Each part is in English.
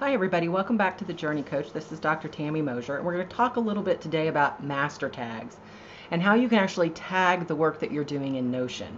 Hi everybody, welcome back to The Journey Coach. This is Dr. Tammy Mosher, and we're going to talk a little bit today about master tags and how you can actually tag the work that you're doing in Notion.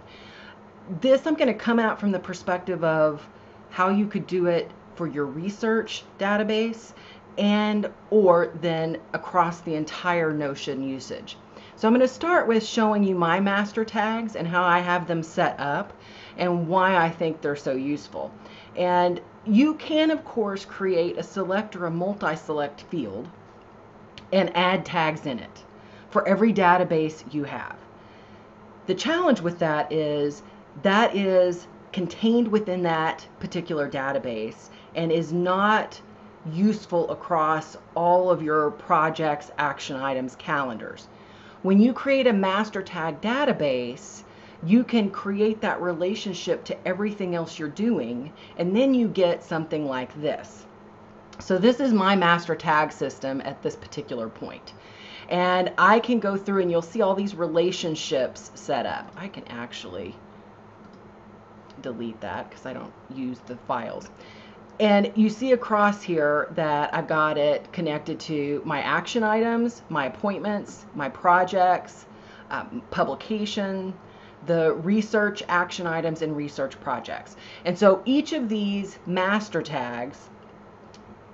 This I'm going to come out from the perspective of how you could do it for your research database and or then across the entire Notion usage. So I'm going to start with showing you my master tags and how I have them set up and why I think they're so useful. And you can, of course, create a select or a multi-select field and add tags in it for every database you have. The challenge with that is contained within that particular database and is not useful across all of your projects, action items, calendars. When you create a master tag database, you can create that relationship to everything else you're doing, and then you get something like this. So this is my master tag system at this particular point. And I can go through and you'll see all these relationships set up. I can actually delete that because I don't use the files. And you see across here that I've got it connected to my action items, my appointments, my projects, publication, the research action items, and research projects. And so each of these master tags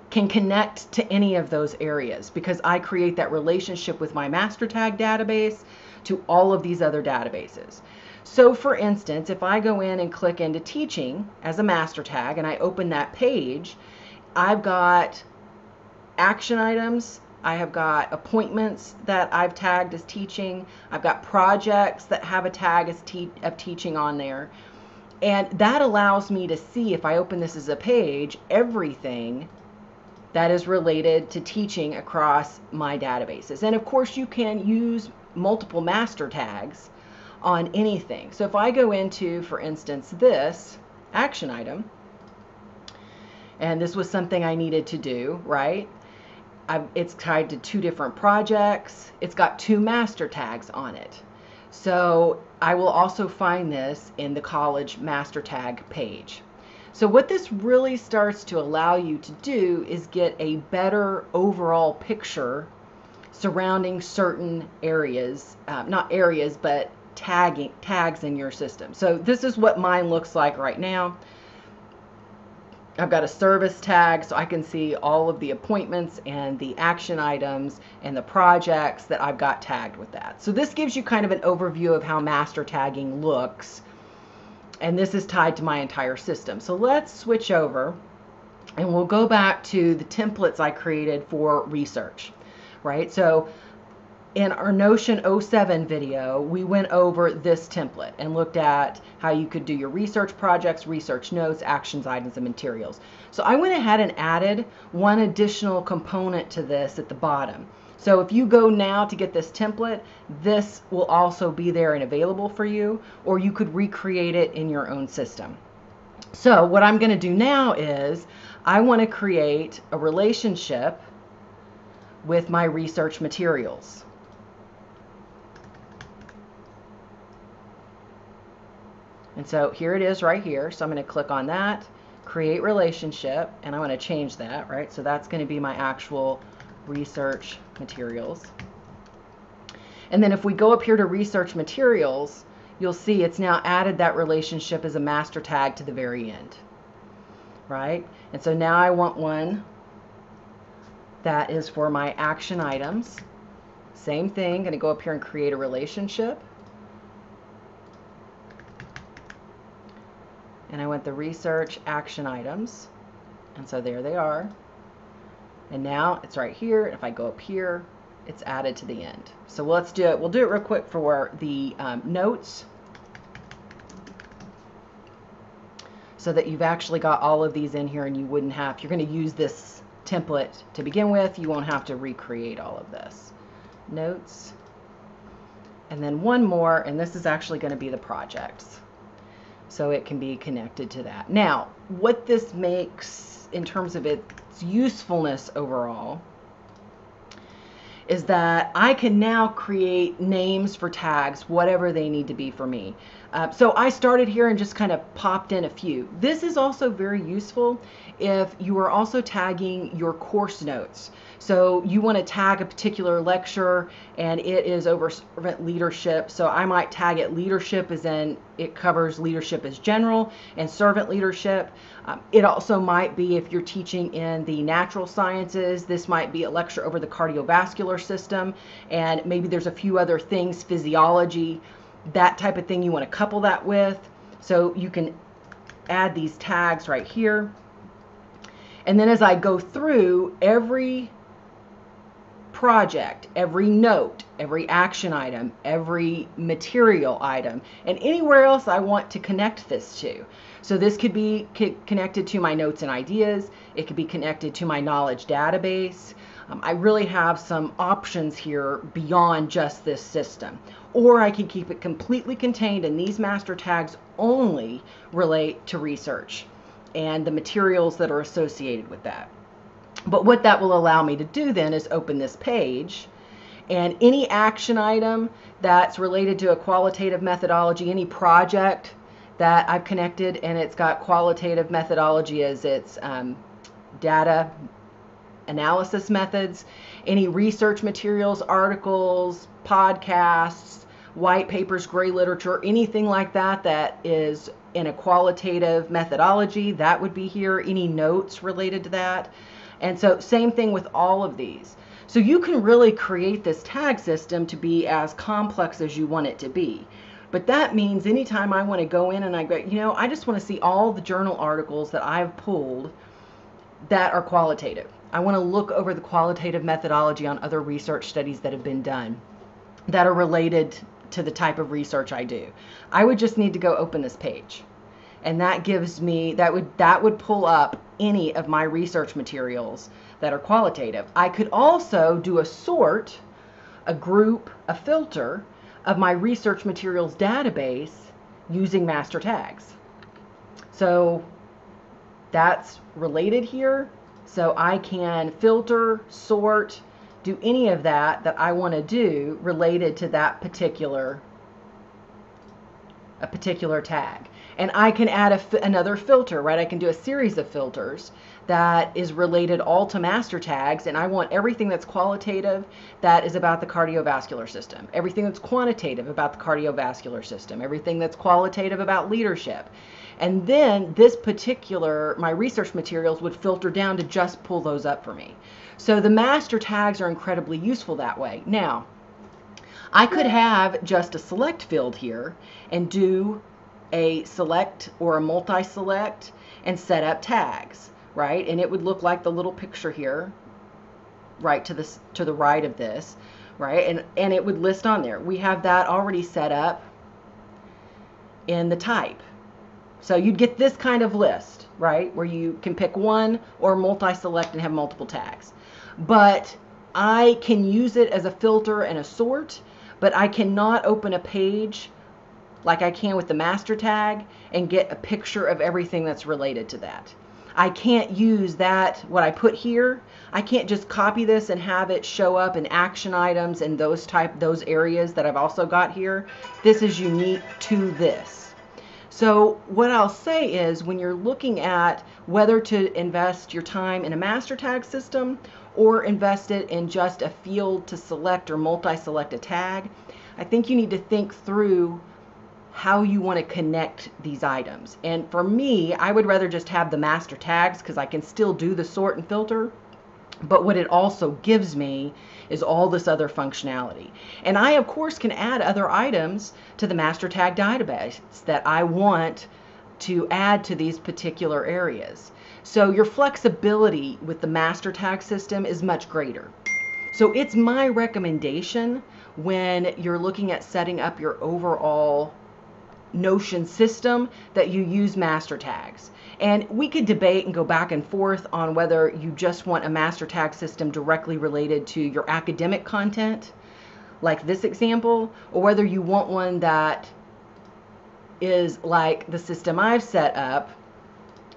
can connect to any of those areas because I create that relationship with my master tag database to all of these other databases. So for instance, if I go in and click into teaching as a master tag and I open that page, I've got action items, I have got appointments that I've tagged as teaching, I've got projects that have a tag as of teaching on there. And that allows me to see, if I open this as a page, everything that is related to teaching across my databases. And of course you can use multiple master tags on anything. So if I go into, for instance, this action item, and this was something I needed to do, right? It's tied to two different projects. It's got two master tags on it. So I will also find this in the college master tag page. So what this really starts to allow you to do is get a better overall picture surrounding certain areas, not areas, but tags in your system. So this is what mine looks like right now. I've got a service tag so I can see all of the appointments and the action items and the projects that I've got tagged with that. So this gives you kind of an overview of how master tagging looks, and this is tied to my entire system. So let's switch over and we'll go back to the templates I created for research, right? So in our Notion 07 video, we went over this template and looked at how you could do your research projects, research notes, actions, items, and materials. So I went ahead and added one additional component to this at the bottom. So if you go now to get this template, this will also be there and available for you, or you could recreate it in your own system. So what I'm going to do now is I want to create a relationship with my research materials. And so here it is right here. So I'm going to click on that, create relationship, and I want to change that, right? So that's going to be my actual research materials. And then if we go up here to research materials, you'll see it's now added that relationship as a master tag to the very end, right? And so now I want one that is for my action items. Same thing, going to go up here and create a relationship. And I went the research action items, and so there they are. And now it's right here. If I go up here, it's added to the end. So let's do it. We'll do it real quick for the notes so that you've actually got all of these in here and you wouldn't have, you're going to use this template to begin with. You won't have to recreate all of this. Notes. And then one more, and this is actually going to be the projects. So it can be connected to that. Now, what this makes in terms of its usefulness overall is that I can now create names for tags, whatever they need to be for me. So I started here and just kind of popped in a few. This is also very useful if you are also tagging your course notes. So you want to tag a particular lecture, and it is over servant leadership. So I might tag it leadership as in it covers leadership as general and servant leadership. It also might be if you're teaching in the natural sciences, this might be a lecture over the cardiovascular system, and maybe there's a few other things, physiology, that type of thing you want to couple that with. So you can add these tags right here. And then as I go through, every project, every note, every action item, every material item, and anywhere else I want to connect this to. So this could be connected to my notes and ideas. It could be connected to my knowledge database. I really have some options here beyond just this system. Or I can keep it completely contained, and these master tags only relate to research and the materials that are associated with that. But what that will allow me to do then is open this page, and any action item that's related to a qualitative methodology, any project that I've connected and it's got qualitative methodology as its data analysis methods, any research materials, articles, podcasts, white papers, gray literature, anything like that that is in a qualitative methodology, that would be here, any notes related to that. And so same thing with all of these. So you can really create this tag system to be as complex as you want it to be. But that means anytime I want to go in and I go, you know, I just want to see all the journal articles that I've pulled that are qualitative. I want to look over the qualitative methodology on other research studies that have been done that are related to the type of research I do. I would just need to go open this page. And that gives me, that would pull up any of my research materials that are qualitative. I could also do a sort, a group, a filter of my research materials database using master tags. So that's related here. So I can filter, sort, do any of that that I want to do related to that particular tag. And I can add another filter, right? I can do a series of filters that is related all to master tags, and I want everything that's qualitative that is about the cardiovascular system, everything that's quantitative about the cardiovascular system, everything that's qualitative about leadership. And then this particular, my research materials would filter down to just pull those up for me. So the master tags are incredibly useful that way. Now, I could have just a select field here and do a select or a multi-select and set up tags, right? And it would look like the little picture here, right to the right of this, right? And it would list on there. We have that already set up in the type. So you'd get this kind of list, right? Where you can pick one or multi-select and have multiple tags. But I can use it as a filter and a sort, but I cannot open a page like I can with the master tag and get a picture of everything that's related to that. I can't use that, what I put here, I can't just copy this and have it show up in action items and those areas that I've also got here. This is unique to this. So what I'll say is when you're looking at whether to invest your time in a master tag system or invest it in just a field to select or multi-select a tag, I think you need to think through how you want to connect these items. And for me, I would rather just have the master tags because I can still do the sort and filter, but what it also gives me is all this other functionality. And I, of course, can add other items to the master tag database that I want to add to these particular areas. So your flexibility with the master tag system is much greater. So it's my recommendation when you're looking at setting up your overall Notion system that you use master tags. And we could debate and go back and forth on whether you just want a master tag system directly related to your academic content, like this example, or whether you want one that is like the system I've set up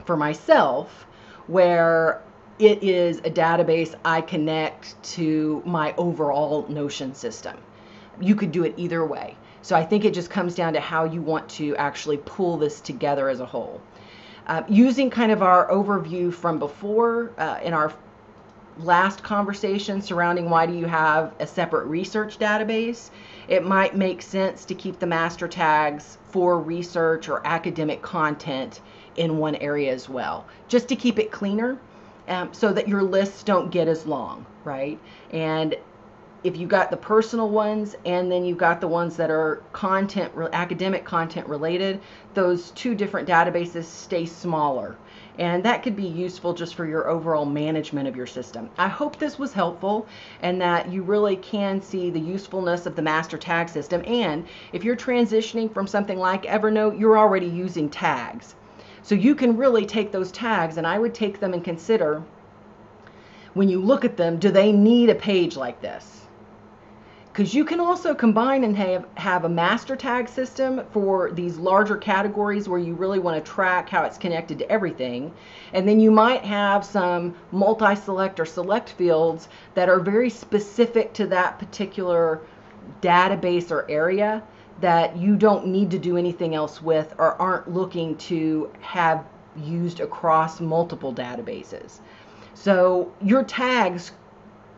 for myself, where it is a database I connect to my overall Notion system. You could do it either way. So I think it just comes down to how you want to actually pull this together as a whole. Using kind of our overview from before in our last conversation surrounding why do you have a separate research database, it might make sense to keep the master tags for research or academic content in one area as well, just to keep it cleaner so that your lists don't get as long, right? And if you got the personal ones and then you've got the ones that are content, academic content related, those two different databases stay smaller. And that could be useful just for your overall management of your system. I hope this was helpful and that you really can see the usefulness of the master tag system. And if you're transitioning from something like Evernote, you're already using tags. So you can really take those tags, and I would take them and consider when you look at them, do they need a page like this? Because you can also combine and have a master tag system for these larger categories where you really want to track how it's connected to everything. And then you might have some multi-select or select fields that are very specific to that particular database or area that you don't need to do anything else with or aren't looking to have used across multiple databases. So your tags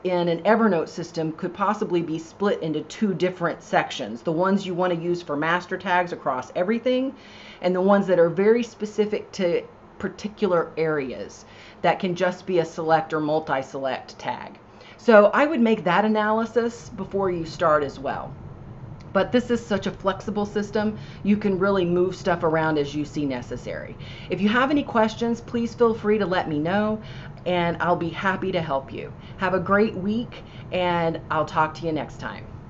in an Evernote system could possibly be split into two different sections. The ones you want to use for master tags across everything, and the ones that are very specific to particular areas that can just be a select or multi-select tag. So I would make that analysis before you start as well. But this is such a flexible system, you can really move stuff around as you see necessary. If you have any questions, please feel free to let me know, and I'll be happy to help you. Have a great week, and I'll talk to you next time.